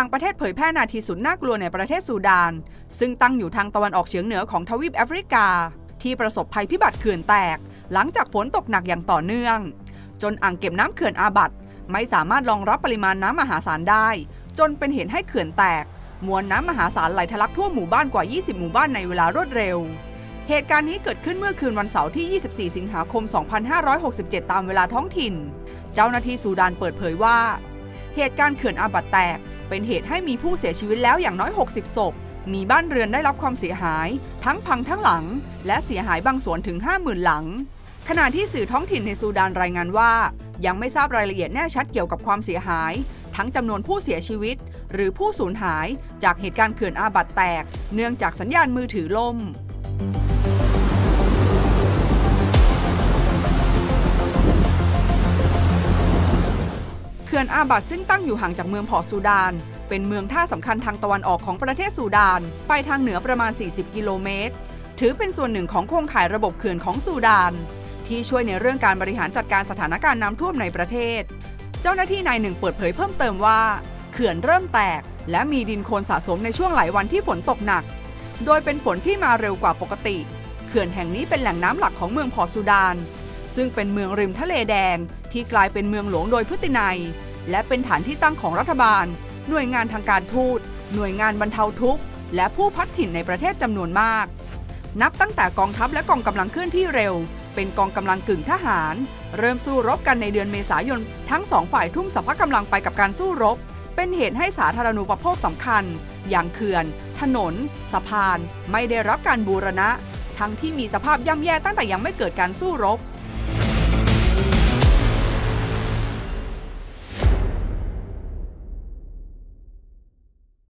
ต่างประเทศเผยแพร่นาทีสุดน่ากลัวในประเทศซูดานซึ่งตั้งอยู่ทางตะวันออกเฉียงเหนือของทวีปแอฟริกาที่ประสบภัยพิบัติเขื่อนแตกหลังจากฝนตกหนักอย่างต่อเนื่องจนอ่างเก็บน้ำเขื่อนอาบัดไม่สามารถรองรับปริมาณน้ำมหาศาลได้จนเป็นเหตุให้เขื่อนแตกมวลน้ำมหาศาลไหลทะลักทั่วหมู่บ้านกว่า20หมู่บ้านในเวลารวดเร็วเหตุการณ์นี้เกิดขึ้นเมื่อคืนวันเสาร์ที่24สิงหาคม2567ตามเวลาท้องถิ่นเจ้าหน้าที่ซูดานเปิดเผยว่าเหตุการณ์เขื่อนอาบัดแตกเป็นเหตุให้มีผู้เสียชีวิตแล้วอย่างน้อย60ศพมีบ้านเรือนได้รับความเสียหายทั้งพังทั้งหลังและเสียหายบางส่วนถึง 50,000 หลังขณะที่สื่อท้องถิ่นในซูดานรายงานว่ายังไม่ทราบรายละเอียดแน่ชัดเกี่ยวกับความเสียหายทั้งจำนวนผู้เสียชีวิตหรือผู้สูญหายจากเหตุการณ์เขื่อนอาบัดแตกเนื่องจากสัญญาณมือถือล่มเขื่อนอาบัดซึ่งตั้งอยู่ห่างจากเมืองพอร์ตซูดานเป็นเมืองท่าสำคัญทางตะวันออกของประเทศซูดานไปทางเหนือประมาณ40กิโลเมตรถือเป็นส่วนหนึ่งของโครงข่ายระบบเขื่อนของซูดานที่ช่วยในเรื่องการบริหารจัดการสถานการณ์น้ำท่วมในประเทศเจ้าหน้าที่นายหนึ่งเปิดเผยเพิ่มเติมว่าเขื่อนเริ่มแตกและมีดินโคลนสะสมในช่วงหลายวันที่ฝนตกหนักโดยเป็นฝนที่มาเร็วกว่าปกติเขื่อนแห่งนี้เป็นแหล่งน้ำหลักของเมืองพอร์ตซูดานซึ่งเป็นเมืองริมทะเลแดงที่กลายเป็นเมืองหลวงโดยพฤตินัยและเป็นฐานที่ตั้งของรัฐบาลหน่วยงานทางการทูตหน่วยงานบรรเทาทุกข์และผู้พัดถิ่นในประเทศจำนวนมากนับตั้งแต่กองทัพและกองกำลังเคลื่อนที่เร็วเป็นกองกำลังกึ่งทหารเริ่มสู้รบกันในเดือนเมษายนทั้งสองฝ่ายทุ่มสรรพกำลังไปกับการสู้รบเป็นเหตุให้สาธารณูปโภคสำคัญอย่างเขื่อนถนนสะพานไม่ได้รับการบูรณะทั้งที่มีสภาพย่ำแย่ตั้งแต่ยังไม่เกิดการสู้รบ